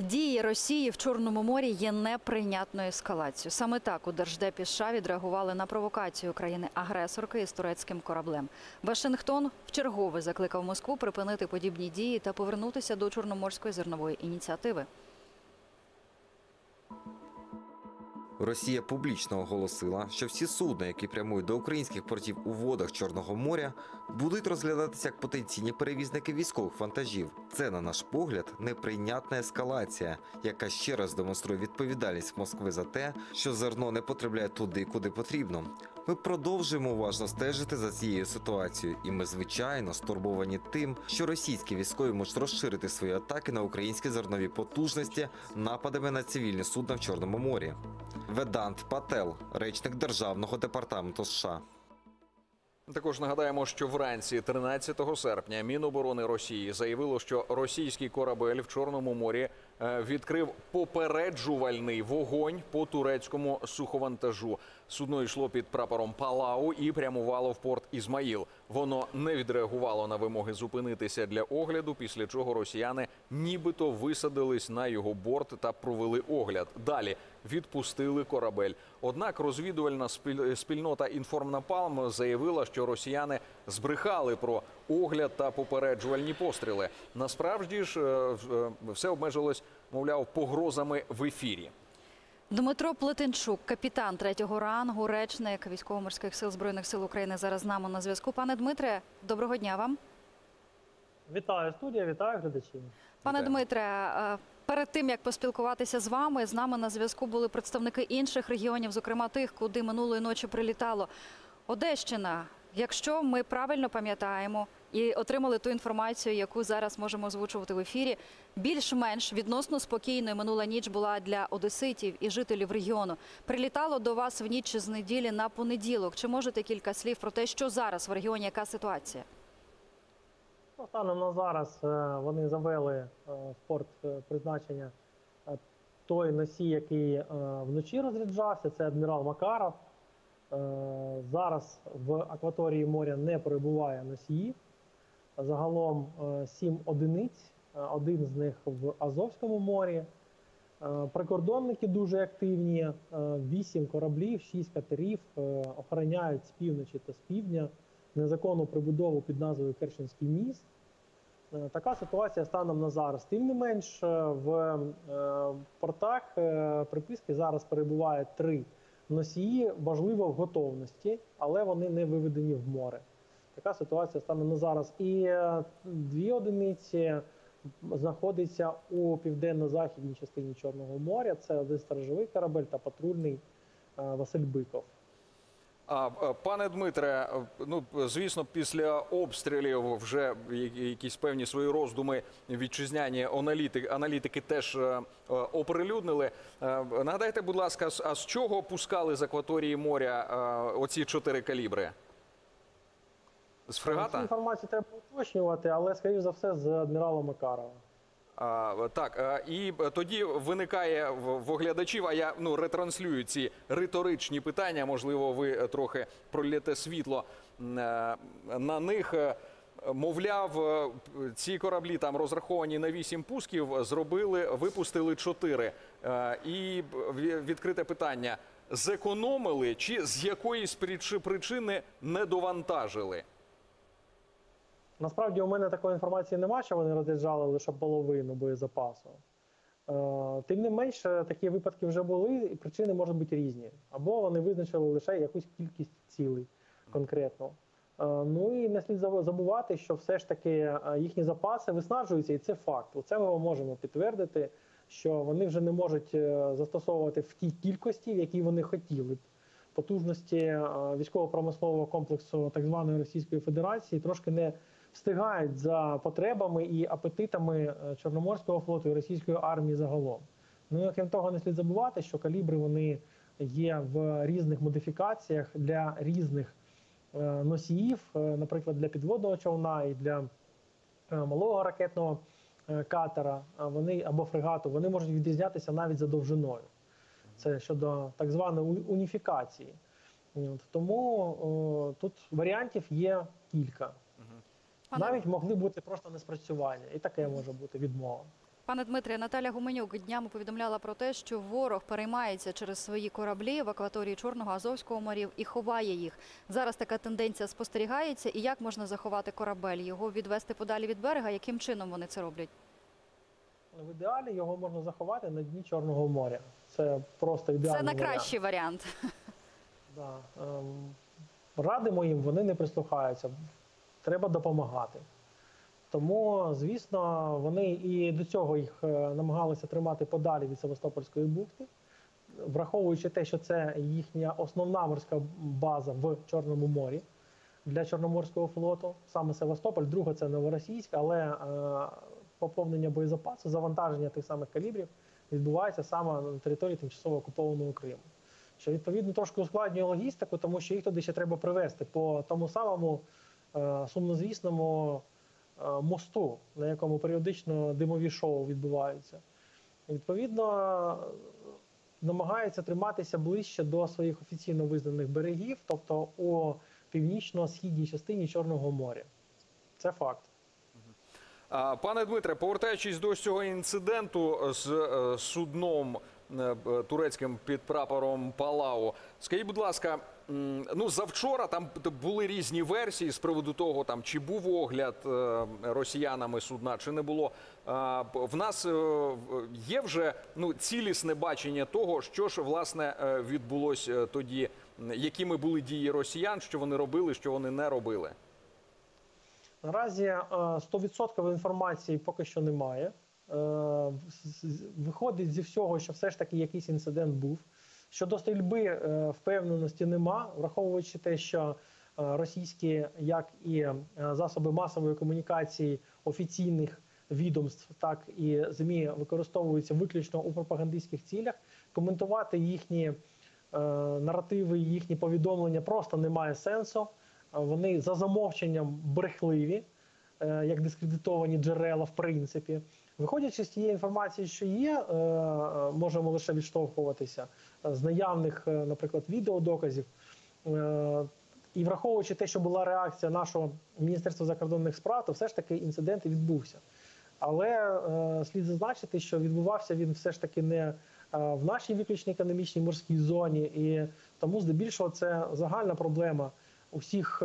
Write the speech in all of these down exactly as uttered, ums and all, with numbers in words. Дії Росії в Чорному морі є неприйнятною ескалацією. Саме так у Держдепі США відреагували на провокацію країни-агресорки із турецьким кораблем. Вашингтон вчергове закликав Москву припинити подібні дії та повернутися до Чорноморської зернової ініціативи. Росія публічно оголосила, що всі судна, які прямують до українських портів у водах Чорного моря, будуть розглядатися як потенційні перевізники військових вантажів. Це, на наш погляд, неприйнятна ескалація, яка ще раз демонструє відповідальність Москви за те, що зерно не потрапляє туди, куди потрібно. Ми продовжуємо уважно стежити за цією ситуацією, і ми, звичайно, стурбовані тим, що російські військові можуть розширити свої атаки на українські зернові потужності нападами на цивільні судна в Чорному морі. Ведант Пател, речник Державного департаменту США. Також нагадаємо, що вранці тринадцятого серпня Міноборони Росії заявило, що російський корабель в Чорному морі відкрив попереджувальний вогонь по турецькому суховантажу. Судно йшло під прапором Палау і прямувало в порт Ізмаїл. Воно не відреагувало на вимоги зупинитися для огляду, після чого росіяни нібито висадились на його борт та провели огляд. Далі відпустили корабель. Однак розвідувальна спільнота «ІнформНапалм» заявила, що росіяни збрехали про огляд та попереджувальні постріли. Насправді ж все обмежилось, мовляв, погрозами в ефірі. Дмитро Плетенчук, капітан третього рангу, речник Військово-морських сил Збройних сил України, зараз з нами на зв'язку. Пане Дмитре, доброго дня вам. Вітаю студія, вітаю глядачі. Пане Дмитре, перед тим, як поспілкуватися з вами, з нами на зв'язку були представники інших регіонів, зокрема тих, куди минулої ночі прилітало. Одещина, якщо ми правильно пам'ятаємо і отримали ту інформацію, яку зараз можемо озвучувати в ефірі, більш-менш відносно спокійною минула ніч була для одеситів і жителів регіону. Прилітало до вас в ніч з неділі на понеділок. Чи можете кілька слів про те, що зараз в регіоні, яка ситуація? Станом на зараз вони завели в порт призначення той носій, який вночі розряджався, це адмірал Макаров. Зараз в акваторії моря не перебуває носії. Загалом сім одиниць, один з них в Азовському морі. Прикордонники дуже активні, вісім кораблів, шість катерів охороняють з півночі та з півдня незаконну прибудову під назвою Керченський міст. Така ситуація станом на зараз. Тим не менш, в портах приписки зараз перебуває три носії, важливо в готовності, але вони не виведені в море. Така ситуація станом на зараз. І дві одиниці знаходяться у південно-західній частині Чорного моря. Це один сторожовий корабель та патрульний Василь Биков. Пане Дмитре, ну, звісно, після обстрілів вже якісь певні свої роздуми вітчизняні аналітики, аналітики теж оприлюднили. Нагадайте, будь ласка, а з чого пускали з акваторії моря оці чотири калібри? З фрегата? Цю інформацію треба уточнювати, але, скоріш за все, з адмірала Макарова. А, так, і тоді виникає в оглядачів, а я ну, ретранслюю ці риторичні питання, можливо, ви трохи проллєте світло на них. Мовляв, ці кораблі там розраховані на вісім пусків, зробили, випустили чотири. І відкрите питання, зекономили чи з якоїсь причини не довантажили? Насправді у мене такої інформації немає, що вони розряджали лише половину боєзапасу. Тим не менше, такі випадки вже були, і причини можуть бути різні. Або вони визначили лише якусь кількість цілей конкретно. Ну і не слід забувати, що все ж таки їхні запаси виснажуються, і це факт. Оце ми можемо підтвердити, що вони вже не можуть застосовувати в тій кількості, в якій вони хотіли б. Потужності військово-промислового комплексу так званої Російської Федерації трошки не встигають за потребами і апетитами Чорноморського флоту і російської армії загалом. Ну і окрім того, не слід забувати, що калібри вони є в різних модифікаціях для різних носіїв, наприклад, для підводного човна і для малого ракетного катера, вони або фрегату, вони можуть відрізнятися навіть за довжиною. Це щодо так званої уніфікації. Тому о, тут варіантів є кілька. Навіть могли бути просто неспрацювання. І таке може бути відмова. Пане Дмитре, Наталя Гуменюк днями повідомляла про те, що ворог переймається через свої кораблі в акваторії Чорного, Азовського морів і ховає їх. Зараз така тенденція спостерігається. І як можна заховати корабель? Його відвести подалі від берега? Яким чином вони це роблять? В ідеалі його можна заховати на дні Чорного моря. Це просто ідеальний варіант. Це найкращий варіант. Да. Радимо їм, вони не прислухаються. Треба допомагати. Тому, звісно, вони і до цього їх намагалися тримати подалі від Севастопольської бухти, враховуючи те, що це їхня основна морська база в Чорному морі для Чорноморського флоту. Саме Севастополь, друга – це Новоросійськ, але поповнення боєзапасу, завантаження тих самих калібрів відбувається саме на території тимчасово окупованого Криму. Що, відповідно, трошки ускладнює логістику, тому що їх туди ще треба привезти по тому самому сумнозвісному мосту, на якому періодично димові шоу відбуваються. Відповідно, намагаються триматися ближче до своїх офіційно визнаних берегів, тобто у північно-східній частині Чорного моря. Це факт. Пане Дмитре, повертаючись до цього інциденту з судном турецьким під прапором Палау, скажіть, будь ласка, ну, завчора там були різні версії з приводу того, там, чи був огляд росіянами судна, чи не було. В нас є вже, ну, цілісне бачення того, що ж, власне, відбулося тоді, якими були дії росіян, що вони робили, що вони не робили? Наразі сто відсотків інформації поки що немає. Виходить зі всього, що все ж таки якийсь інцидент був. Щодо стрільби, впевненості нема, враховуючи те, що російські, як і засоби масової комунікації офіційних відомств, так і ЗМІ використовуються виключно у пропагандистських цілях, коментувати їхні наративи, їхні повідомлення просто немає сенсу. Вони за замовченням брехливі, як дискредитовані джерела в принципі. Виходячи з тієї інформації, що є, можемо лише відштовхуватися з наявних, наприклад, відеодоказів. І враховуючи те, що була реакція нашого Міністерства закордонних справ, то все ж таки інцидент відбувся. Але слід зазначити, що відбувався він все ж таки не в нашій виключно економічній морській зоні, і тому здебільшого це загальна проблема усіх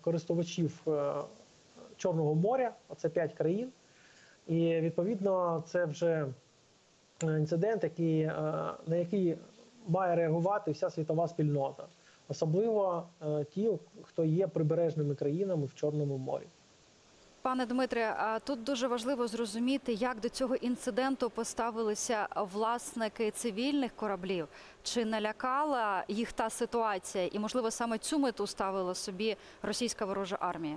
користувачів Чорного моря, це п'ять країн. І, відповідно, це вже інцидент, який, на який має реагувати вся світова спільнота. Особливо ті, хто є прибережними країнами в Чорному морі. Пане Дмитре, тут дуже важливо зрозуміти, як до цього інциденту поставилися власники цивільних кораблів. Чи налякала їх та ситуація? І, можливо, саме цю мету ставила собі російська ворожа армія?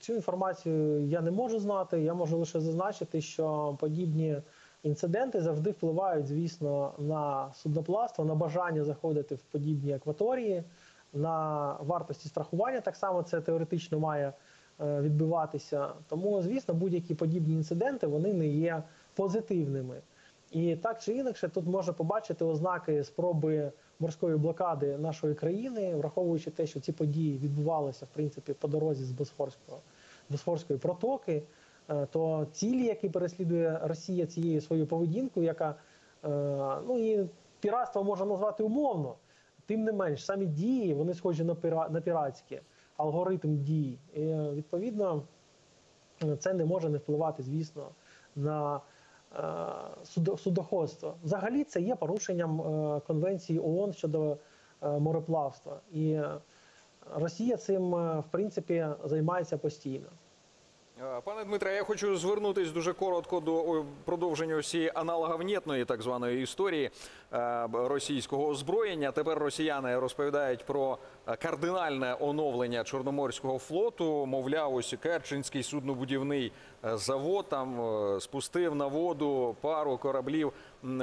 Цю інформацію я не можу знати, я можу лише зазначити, що подібні інциденти завжди впливають, звісно, на судноплавство, на бажання заходити в подібні акваторії, на вартості страхування, так само це теоретично має відбиватися. Тому, звісно, будь-які подібні інциденти, вони не є позитивними. І так чи інакше, тут можна побачити ознаки спроби морської блокади нашої країни, враховуючи те, що ці події відбувалися, в принципі, по дорозі з Босфорського, Босфорської протоки, то цілі, які переслідує Росія цією своєю поведінкою, яка, ну, і піратство можна назвати умовно, тим не менш, самі дії, вони схожі на, піра... на піратські, алгоритм дій. І, відповідно, це не може не впливати, звісно, на судоходство. Взагалі це є порушенням Конвенції ООН щодо мореплавства. І Росія цим, в принципі, займається постійно. Пане Дмитре, я хочу звернутися дуже коротко до продовження усієї аналоговнєтної так званої історії російського озброєння. Тепер росіяни розповідають про кардинальне оновлення Чорноморського флоту. Мовляв, ось Керченський суднобудівний завод там спустив на воду пару кораблів.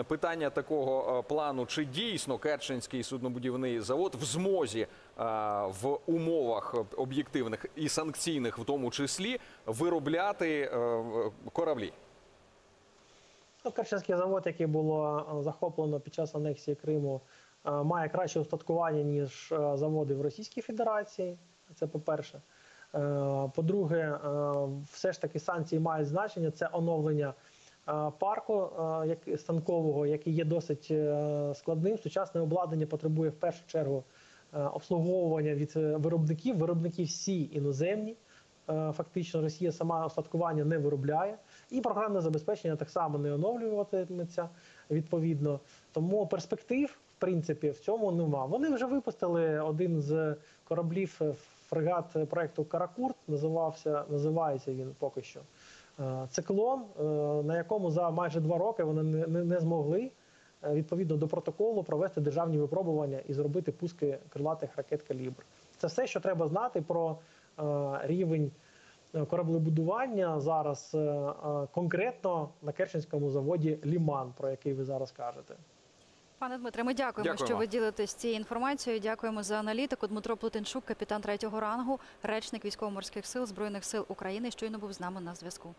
Питання такого плану, чи дійсно Керченський суднобудівний завод в змозі в умовах об'єктивних і санкційних в тому числі виробляти кораблі? Керченський завод, який було захоплено під час анексії Криму, має краще устаткування, ніж заводи в Російській Федерації. Це по-перше. По-друге, все ж таки санкції мають значення. Це оновлення парку станкового, який є досить складним. Сучасне обладнання потребує в першу чергу обслуговування від виробників. Виробники всі іноземні. Фактично Росія сама остаткування не виробляє. І програмне забезпечення так само не оновлюватиметься відповідно. Тому перспектив, в принципі, в цьому нема. Вони вже випустили один з кораблів, фрегат проєкту «Каракурт», називався, називається він поки що «Циклон», на якому за майже два роки вони не, не, не змогли відповідно до протоколу провести державні випробування і зробити пуски крилатих ракет «Калібр». Це все, що треба знати про рівень кораблебудування зараз конкретно на Керченському заводі «Ліман», про який ви зараз кажете. Пане Дмитре, ми дякуємо, дякуємо, що ви ділитесь цією інформацією. Дякуємо за аналітику. Дмитро Плетенчук, капітан третього рангу, речник Військово-морських сил Збройних сил України, щойно був з нами на зв'язку.